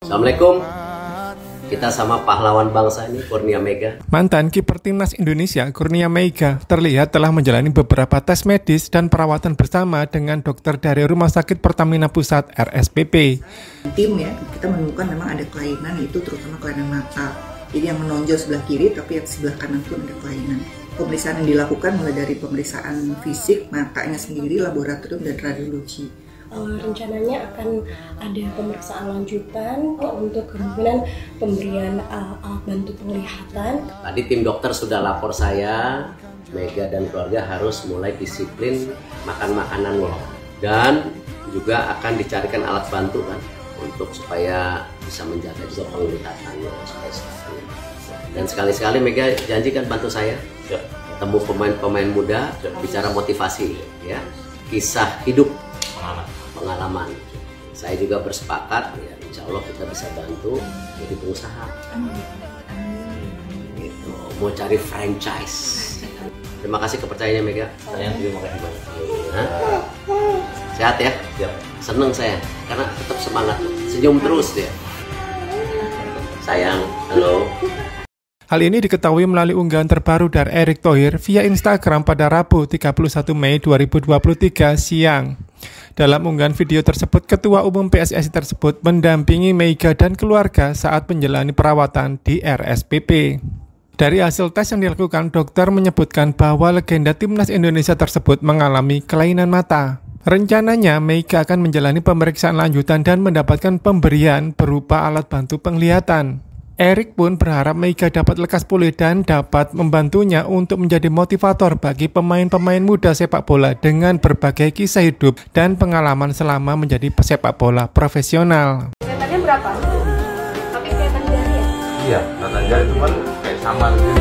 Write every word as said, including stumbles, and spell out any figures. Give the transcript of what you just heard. Assalamualaikum, kita sama pahlawan bangsa ini, Kurnia Meiga. Mantan kiper Timnas Indonesia, Kurnia Meiga, terlihat telah menjalani beberapa tes medis dan perawatan bersama dengan dokter dari Rumah Sakit Pertamina Pusat R S P P. Tim ya, kita menemukan memang ada kelainan itu, terutama kelainan mata. Jadi yang menonjol sebelah kiri, tapi yang sebelah kanan pun ada kelainan. Pemeriksaan yang dilakukan mulai dari pemeriksaan fisik, matanya sendiri, laboratorium, dan radiologi. Rencananya akan ada pemeriksaan lanjutan untuk kemungkinan pemberian alat bantu penglihatan. Tadi tim dokter sudah lapor saya, Meiga dan keluarga harus mulai disiplin makan makanan lokal dan juga akan dicarikan alat bantu kan untuk supaya bisa menjaga juga penglihatannya supaya sehat. Dan sekali-sekali Meiga janjikan bantu saya ketemu pemain-pemain muda, bicara motivasi, ya kisah hidup. Pengalaman. Saya juga bersepakat, ya, insya Allah kita bisa bantu jadi pengusaha. Gitu. Mau cari franchise. Terima kasih kepercayaannya Meiga. Saya terima kasih banyak. Nah, sehat ya. Seneng saya karena tetap semangat, senyum terus dia. Sayang, halo. Hal ini diketahui melalui unggahan terbaru dari Erick Thohir via Instagram pada Rabu tiga puluh satu Mei dua ribu dua puluh tiga siang. Dalam unggahan video tersebut, Ketua Umum P S S I tersebut mendampingi Meiga dan keluarga saat menjalani perawatan di R S P P. Dari hasil tes yang dilakukan, dokter menyebutkan bahwa legenda Timnas Indonesia tersebut mengalami kelainan mata. Rencananya, Meiga akan menjalani pemeriksaan lanjutan dan mendapatkan pemberian berupa alat bantu penglihatan. Erick pun berharap Meiga dapat lekas pulih dan dapat membantunya untuk menjadi motivator bagi pemain-pemain muda sepak bola dengan berbagai kisah hidup dan pengalaman selama menjadi pesepak bola profesional. Kelihatannya berapa? Tapi kelihatannya ya? Iya, katanya itu kan kayak sama.